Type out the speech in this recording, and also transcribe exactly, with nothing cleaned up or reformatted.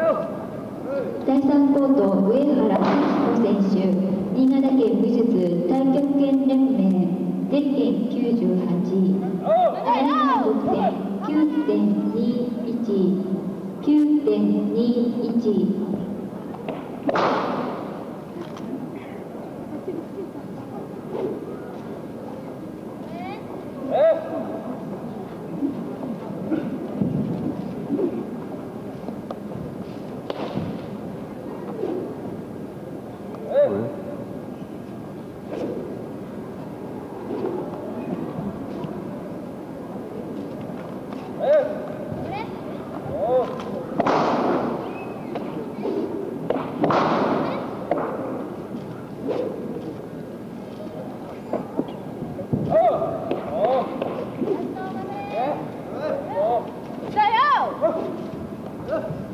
だいさんコート上原敦彦選手、新潟県武術太極拳連盟全県きゅうじゅうはち、あらゆる得点 きゅうてんにいち、きゅうてんにいち。Stay out!